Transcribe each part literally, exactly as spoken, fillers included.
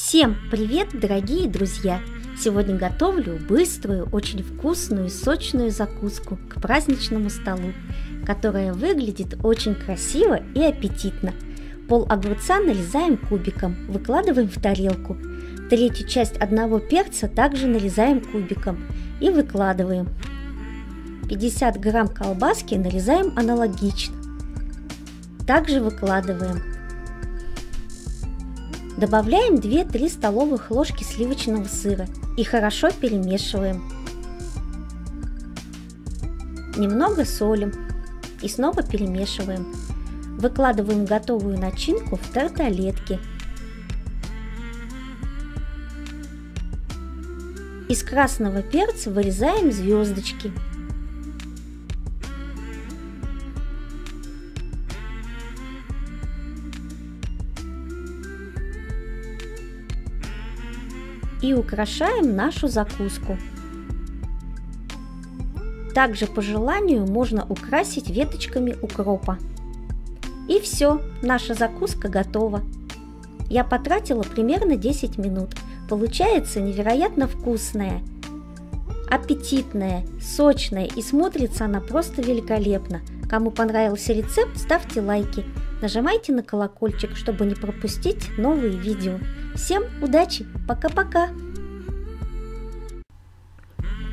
Всем привет, дорогие друзья! Сегодня готовлю быструю, очень вкусную и сочную закуску к праздничному столу, которая выглядит очень красиво и аппетитно. Пол огурца нарезаем кубиком, выкладываем в тарелку. Третью часть одного перца также нарезаем кубиком и выкладываем. пятьдесят грамм колбаски нарезаем аналогично. Также выкладываем. Добавляем две-три столовых ложки сливочного сыра и хорошо перемешиваем. Немного солим и снова перемешиваем. Выкладываем готовую начинку в тарталетки. Из красного перца вырезаем звездочки. И украшаем нашу закуску. Также по желанию можно украсить веточками укропа. И все, наша закуска готова. Я потратила примерно десять минут. Получается невероятно вкусная, аппетитная, сочная, и смотрится она просто великолепно. Кому понравился рецепт, ставьте лайки, нажимайте на колокольчик, чтобы не пропустить новые видео. Всем удачи, пока-пока!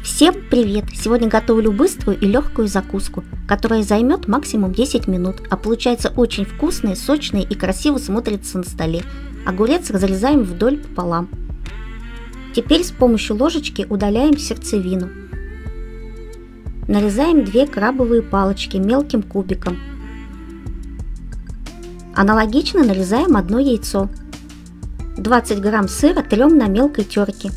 Всем привет! Сегодня готовлю быструю и легкую закуску, которая займет максимум десять минут, а получается очень вкусная, сочная и красиво смотрится на столе. Огурец разрезаем вдоль пополам. Теперь с помощью ложечки удаляем сердцевину. Нарезаем две крабовые палочки мелким кубиком. Аналогично нарезаем одно яйцо. двадцать грамм сыра трем на мелкой терке.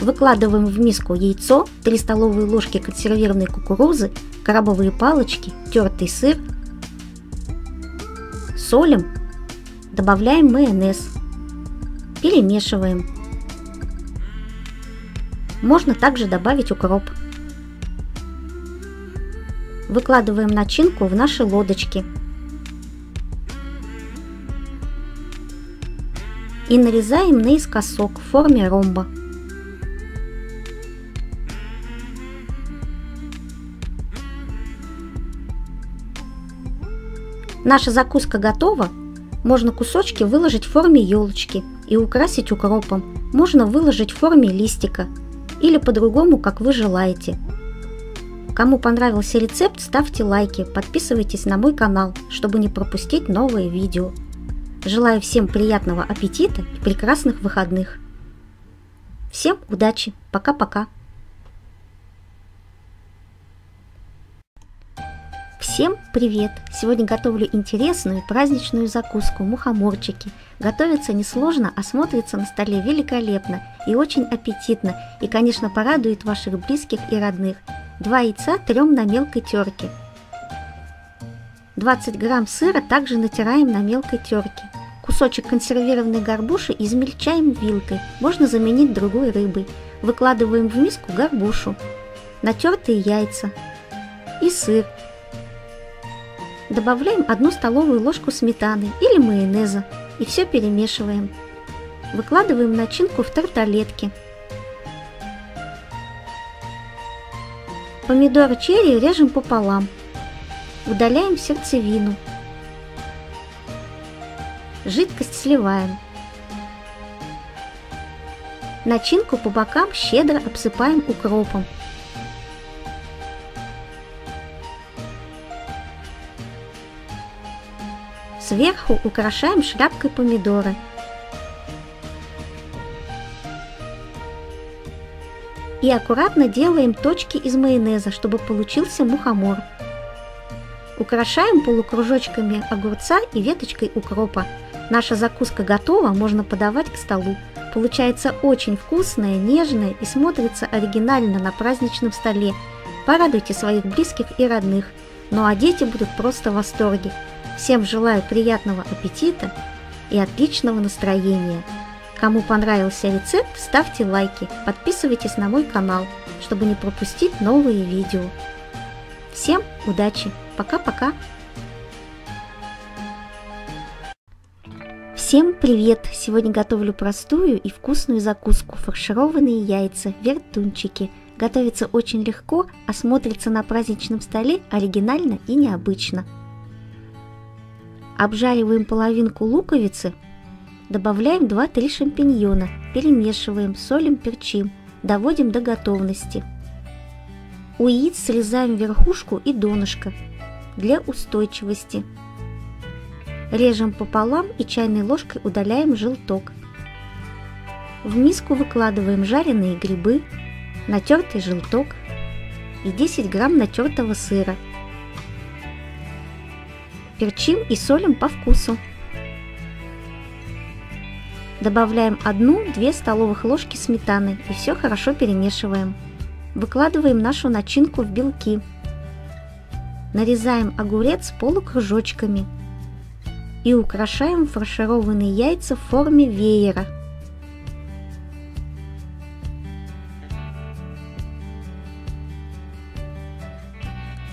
Выкладываем в миску яйцо, три столовые ложки консервированной кукурузы, крабовые палочки, тертый сыр. Солим. Добавляем майонез. Перемешиваем. Можно также добавить укроп. Выкладываем начинку в наши лодочки и нарезаем наискосок в форме ромба. Наша закуска готова. Можно кусочки выложить в форме елочки и украсить укропом. Можно выложить в форме листика или по-другому, как вы желаете. Кому понравился рецепт, ставьте лайки, подписывайтесь на мой канал, чтобы не пропустить новые видео. Желаю всем приятного аппетита и прекрасных выходных. Всем удачи, пока-пока. Всем привет! Сегодня готовлю интересную праздничную закуску – мухоморчики. Готовятся несложно, а смотрятся на столе великолепно и очень аппетитно, и, конечно, порадует ваших близких и родных. два яйца трем на мелкой терке. двадцать грамм сыра также натираем на мелкой терке. Кусочек консервированной горбуши измельчаем вилкой, можно заменить другой рыбой. Выкладываем в миску горбушу, натертые яйца и сыр. Добавляем одну столовую ложку сметаны или майонеза и все перемешиваем. Выкладываем начинку в тарталетки. Помидоры черри режем пополам. Удаляем сердцевину. Жидкость сливаем. Начинку по бокам щедро обсыпаем укропом. Сверху украшаем шляпкой помидора. И аккуратно делаем точки из майонеза, чтобы получился мухомор. Украшаем полукружочками огурца и веточкой укропа. Наша закуска готова, можно подавать к столу. Получается очень вкусная, нежная и смотрится оригинально на праздничном столе. Порадуйте своих близких и родных. Ну а дети будут просто в восторге. Всем желаю приятного аппетита и отличного настроения. Кому понравился рецепт, ставьте лайки, подписывайтесь на мой канал, чтобы не пропустить новые видео. Всем удачи, пока-пока! Всем привет! Сегодня готовлю простую и вкусную закуску – фаршированные яйца, вертунчики. Готовится очень легко, а смотрится на праздничном столе оригинально и необычно. Обжариваем половинку луковицы, добавляем два-три шампиньона, перемешиваем, солим, перчим, доводим до готовности. У яиц срезаем верхушку и донышко для устойчивости. Режем пополам и чайной ложкой удаляем желток. В миску выкладываем жареные грибы, натертый желток и десять грамм натертого сыра. Перчим и солим по вкусу. Добавляем одну-две столовых ложки сметаны и все хорошо перемешиваем. Выкладываем нашу начинку в белки. Нарезаем огурец полукружочками. И украшаем фаршированные яйца в форме веера.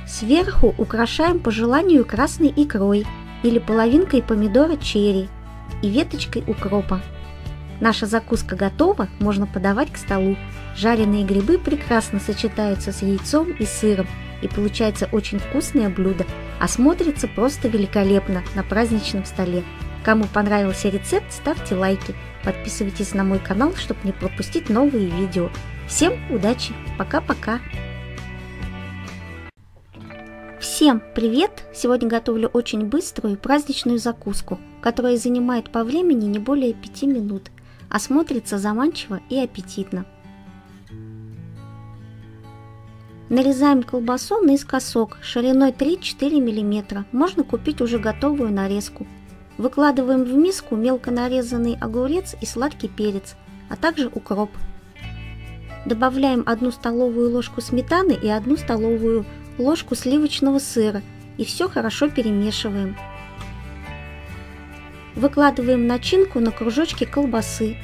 Сверху украшаем по желанию красной икрой или половинкой помидора черри и веточкой укропа. Наша закуска готова, можно подавать к столу. Жареные грибы прекрасно сочетаются с яйцом и сыром, и получается очень вкусное блюдо, а смотрится просто великолепно на праздничном столе. Кому понравился рецепт, ставьте лайки, подписывайтесь на мой канал, чтобы не пропустить новые видео. Всем удачи, пока-пока! Всем привет! Сегодня готовлю очень быструю праздничную закуску, которая занимает по времени не более пяти минут, а смотрится заманчиво и аппетитно. Нарезаем колбасу наискосок шириной три-четыре миллиметра, можно купить уже готовую нарезку. Выкладываем в миску мелко нарезанный огурец и сладкий перец, а также укроп. Добавляем одну столовую ложку сметаны и одну столовую ложку сливочного сыра и все хорошо перемешиваем. Выкладываем начинку на кружочки колбасы.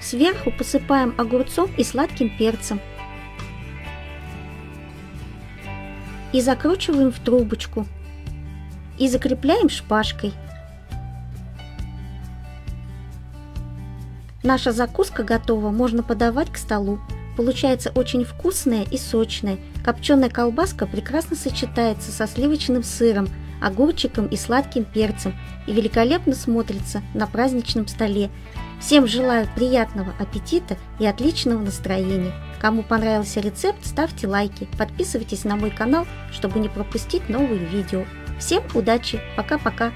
Сверху посыпаем огурцом и сладким перцем и закручиваем в трубочку и закрепляем шпажкой. Наша закуска готова, можно подавать к столу. Получается очень вкусная и сочная. Копченая колбаска прекрасно сочетается со сливочным сыром, огурчиком и сладким перцем и великолепно смотрится на праздничном столе. Всем желаю приятного аппетита и отличного настроения. Кому понравился рецепт, ставьте лайки, подписывайтесь на мой канал, чтобы не пропустить новые видео. Всем удачи, пока-пока!